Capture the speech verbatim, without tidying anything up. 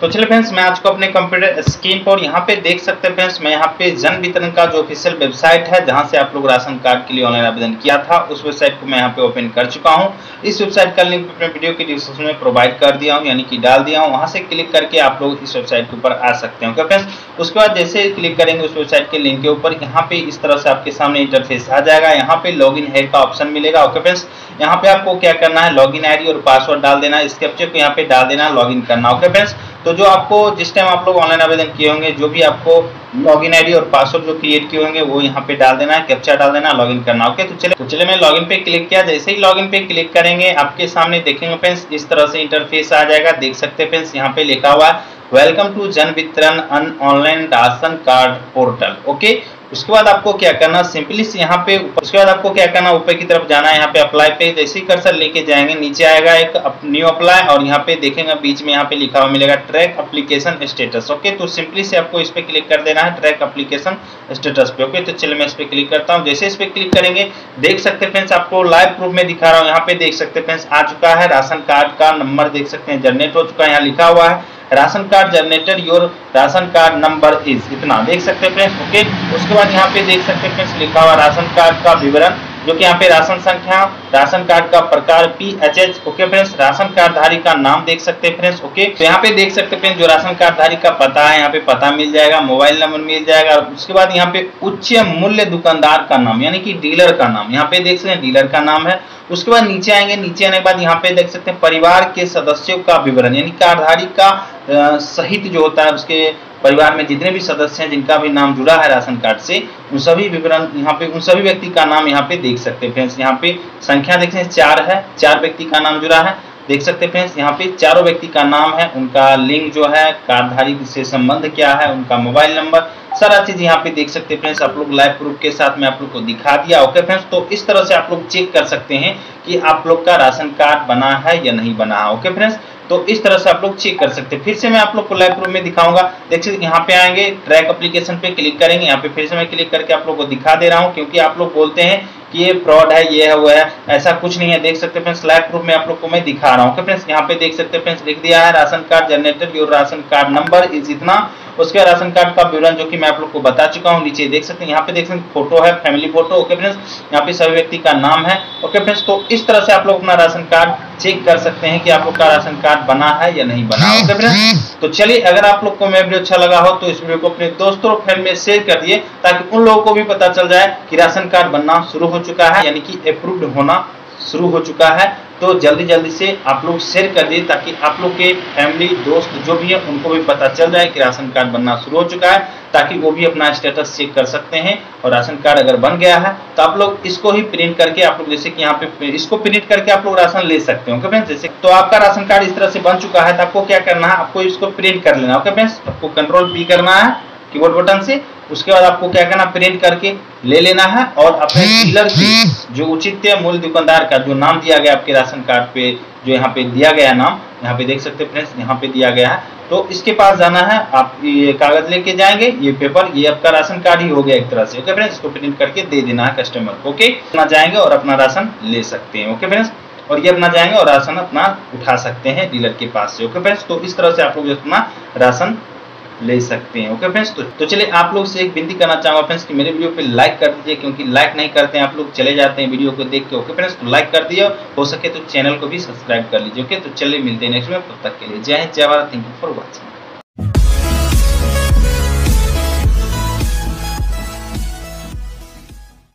तो चलिए फ्रेंड्स, मैं आज को अपने कंप्यूटर स्क्रीन पर यहाँ पे देख सकते हैं फ्रेंड्स, मैं यहाँ पे जन वितरण का जो ऑफिशियल वेबसाइट है जहाँ से आप लोग राशन कार्ड के लिए ऑनलाइन आवेदन किया था उस वेबसाइट को मैं यहाँ पे ओपन कर चुका हूँ। इस वेबसाइट का लिंक अपने वीडियो के डिस्क्रिप्शन में प्रोवाइड कर दिया हूँ, यानी कि डाल दिया हूँ। वहाँ से क्लिक करके आप लोग इस वेबसाइट के ऊपर आ सकते हैं। ओके फ्रेंड्स, उसके बाद जैसे क्लिक करेंगे उस वेबसाइट के लिंक के ऊपर, यहाँ पे इस तरह से आपके सामने इंटरफेस आ जाएगा। यहाँ पे लॉग इन हेड का ऑप्शन मिलेगा। ओके फ्रेंड्स, यहाँ पे आपको क्या करना है, लॉग इन आई डी और पासवर्ड डाल देना, इस कैप्चा को यहाँ पे डाल देना, लॉग इन करना। ओके फ्रेंड्स, तो जो आपको जिस टाइम आप लोग ऑनलाइन आवेदन किए होंगे जो भी आपको लॉगिन आईडी और पासवर्ड जो क्रिएट किए होंगे वो यहाँ पे डाल देना है, कैप्चा डाल देना, लॉगिन करना। ओके, तो चले तो चले मैं लॉगिन पे क्लिक किया। जैसे ही लॉगिन पे क्लिक करेंगे आपके सामने देखेंगे फ्रेंड्स इस तरह से इंटरफेस आ जाएगा। देख सकते हैं फ्रेंड्स, यहाँ पे लिखा हुआ वेलकम टू जन वितरण online ration card portal. Okay, उसके बाद आपको क्या करना, सिंपली यहाँ पे उसके बाद आपको क्या करना, ऊपर की तरफ जाना है। यहाँ पे अप्लाई पे जैसे ही कर्सर लेके जाएंगे नीचे आएगा एक न्यू अप्लाई, और यहाँ पे देखेंगे बीच में यहाँ पे लिखा हुआ मिलेगा ट्रैक एप्लीकेशन स्टेटस। ओके, तो सिंपली से आपको इस पे क्लिक कर देना है, ट्रैक एप्लीकेशन स्टेटस पे। ओके, तो चलिए मैं इस पे क्लिक करता हूँ। जैसे इस पे क्लिक करेंगे देख सकते फ्रेंड्स, आपको लाइव प्रूफ में दिखा रहा हूँ। यहाँ पे देख सकते फ्रेंड्स आ चुका है, राशन कार्ड का नंबर देख सकते हैं जनरेट हो चुका है। यहाँ लिखा हुआ है ration card generator your ration card number is इतना, देख सकते हैं फ्रेंड्स। ओके, उसके बाद यहाँ पे देख सकते हैं फ्रेंड्स लिखा हुआ राशन कार्ड का विवरण, जो कि यहाँ पे राशन संख्या, राशन कार्ड का प्रकार P H H. Okay friends, ration card धारी का नाम देख सकते हैं फ्रेंड्स। ओके, तो यहाँ पे देख सकते हैं फ्रेंड्स जो राशन कार्ड धारी का पता है यहाँ पे पता मिल जाएगा, मोबाइल नंबर मिल जाएगा। उसके बाद यहाँ पे उच्च मूल्य दुकानदार का नाम यानी कि डीलर का नाम, यहाँ पे देख सकते हैं डीलर का नाम है। उसके बाद नीचे आएंगे, नीचे आने के बाद यहाँ पे देख सकते हैं परिवार के सदस्यों का विवरण, यानी कार्डधारी का सहित जो होता है उसके परिवार में जितने भी सदस्य हैं जिनका भी नाम जुड़ा है राशन कार्ड से, उन सभी विवरण यहाँ पे उन सभी व्यक्ति का नाम यहाँ पे देख सकते हैं फ्रेंड्स। यहाँ पे संख्या देख सकते हैं चार है, चार व्यक्ति का नाम जुड़ा है, देख सकते हैं फ्रेंड्स। यहाँ पे चारों व्यक्ति का नाम है, उनका लिंग जो है, कार्डधारी से संबंध क्या है, उनका मोबाइल नंबर, सारा चीज यहाँ पे देख सकते हैं फ्रेंड्स। आप लोग लाइव प्रूफ के साथ में आप लोग को दिखा दिया। ओके फ्रेंड्स, तो इस तरह से आप लोग चेक कर सकते हैं कि आप लोग का राशन कार्ड बना है या नहीं बना है। ओके फ्रेंड्स, तो इस तरह से आप लोग चेक कर सकते हैं। फिर से मैं आप लोग को लाइव प्रूफ में दिखाऊंगा। देखिए यहाँ पे आएंगे, ट्रैक एप्लीकेशन पे क्लिक करेंगे। यहाँ पे फिर से मैं क्लिक करके आप लोग को दिखा दे रहा हूँ, क्योंकि आप लोग बोलते हैं कि ये फ्रॉड है, ये है, वो है, ऐसा कुछ नहीं है। देख सकते हैं फ्रेंड्स, लाइव प्रूफ में आप लोग को मैं दिखा रहा हूँ। ओके फ्रेंड्स, यहाँ पे देख सकते हैं फ्रेंड्स लिख दिया है ration card generated your ration card number is इतना। उसके राशन कार्ड का विवरण जो कि मैं आप लोग को बता चुका हूँ। नीचे देख सकते हैं, यहाँ पे देख सकते हैं फोटो है, फैमिली फोटो। ओके फ्रेंड्स, यहाँ पे सभी व्यक्ति का नाम है। ओके फ्रेंड्स, तो इस तरह से आप लोग अपना राशन कार्ड चेक कर सकते हैं कि आप लोग का राशन कार्ड बना है या नहीं बना। ओके फ्रेंड्स, तो चलिए, अगर आप लोग को मेरा वीडियो अच्छा लगा हो तो इस वीडियो को अपने दोस्तों और फ्रेंड में शेयर कर दिए, ताकि उन लोगों को भी पता चल जाए कि राशन कार्ड बनना शुरू हो चुका है, यानी कि अप्रूव्ड होना शुरू हो चुका है। तो जल्दी जल्दी से आप लोग शेयर कर दिए, ताकि आप लोग के फैमिली दोस्त जो भी है उनको भी पता चल जाए कि राशन कार्ड बनना शुरू हो चुका है, ताकि वो भी अपना स्टेटस चेक कर सकते हैं। और राशन कार्ड अगर बन गया है तो आप लोग इसको ही प्रिंट करके आप लोग जैसे कि यहाँ पे इसको प्रिंट करके आप लोग राशन ले सकते हैं। ओके फ्रेंड्स, जैसे तो आपका राशन कार्ड इस तरह से बन चुका है, तो आपको क्या करना है, आपको इसको प्रिंट कर लेना। ओके फ्रेंड्स, आपको कंट्रोल पी करना है कीबोर्ड बटन से। उसके बाद आपको क्या करना, प्रिंट करके ले लेना है, और अपने डीलर की जो उचित मूल्य दुकानदार का जो नाम दिया गया आपके राशन कार्ड पे, जो यहाँ पे दिया गया नाम, यहाँ पे देख सकते हैं फ्रेंड्स, यहाँ पे दिया गया है, तो इसके पास जाना है। आप ये कागज लेके जाएंगे, ये पेपर, ये आपका राशन कार्ड ही हो गया एक तरह से। ओके फ्रेंड्स, इसको प्रिंट करके दे देना है कस्टमर को। ओके, अपना जाएंगे और अपना राशन ले सकते हैं। ओके फ्रेंड्स, और ये अपना जाएंगे और राशन अपना उठा सकते हैं डीलर के पास से। ओके फ्रेंड्स, तो इस तरह से आप लोग अपना राशन ले सकते हैं। ओके फ्रेंड्स, तो, तो चलिए आप लोग से एक विनती करना चाहूँगा फ्रेंड्स कि मेरे वीडियो पे लाइक कर दीजिए, क्योंकि लाइक नहीं करते हैं आप लोग, चले जाते हैं वीडियो को देख के। ओके फ्रेंड्स, तो लाइक कर दिए, हो सके तो चैनल को भी सब्सक्राइब कर लीजिए। ओके, तो चलिए मिलते हैं नेक्स्ट में, तब तक के लिए जय हिंद, जय Bharat, thank you for watching.